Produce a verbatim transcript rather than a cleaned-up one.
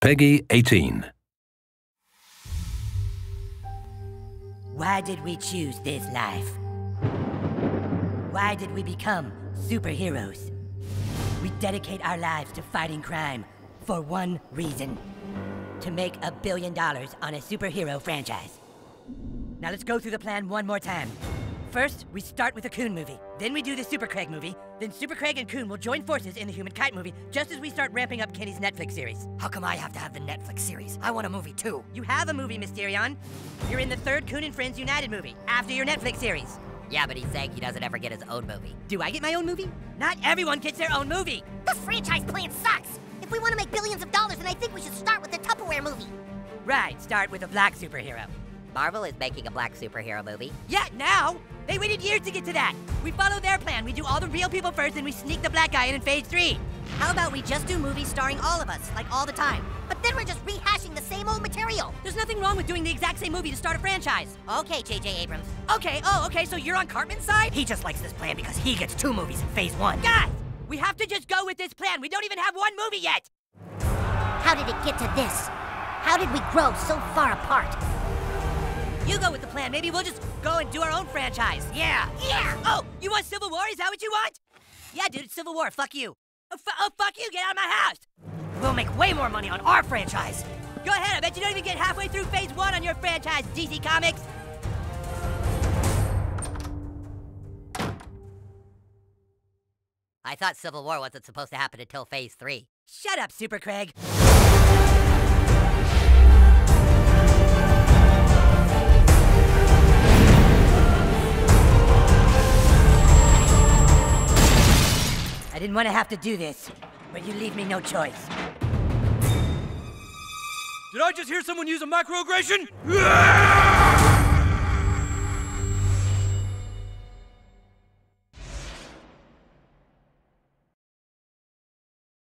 Peggy eighteen. Why did we choose this life? Why did we become superheroes? We dedicate our lives to fighting crime for one reason. To make a billion dollars on a superhero franchise. Now let's go through the plan one more time. First, we start with the Coon movie. Then we do the Super Craig movie. Then Super Craig and Coon will join forces in the Human Kite movie just as we start ramping up Kenny's Netflix series. How come I have to have the Netflix series? I want a movie too. You have a movie, Mysterion. You're in the third Coon and Friends United movie after your Netflix series. Yeah, but he's saying he doesn't ever get his own movie. Do I get my own movie? Not everyone gets their own movie. The franchise plan sucks. If we want to make billions of dollars, then I think we should start with the Tupperware movie. Right, start with a black superhero. Marvel is making a black superhero movie. Yeah, now! They waited years to get to that! We follow their plan, we do all the real people first, and we sneak the black guy in in phase three! How about we just do movies starring all of us, like all the time? But then we're just rehashing the same old material! There's nothing wrong with doing the exact same movie to start a franchise! Okay, J J Abrams. Okay, oh, okay, so you're on Cartman's side? He just likes this plan because he gets two movies in phase one. Guys! We have to just go with this plan! We don't even have one movie yet! How did it get to this? How did we grow so far apart? You go with the plan. Maybe we'll just go and do our own franchise. Yeah. Yeah. Oh, you want Civil War? Is that what you want? Yeah, dude, it's Civil War. Fuck you. Oh, f oh fuck you. Get out of my house. We'll make way more money on our franchise. Go ahead. I bet you don't even get halfway through phase one on your franchise, D C Comics. I thought Civil War wasn't supposed to happen until phase three. Shut up, Super Craig. I didn't want to have to do this, but you leave me no choice. Did I just hear someone use a microaggression?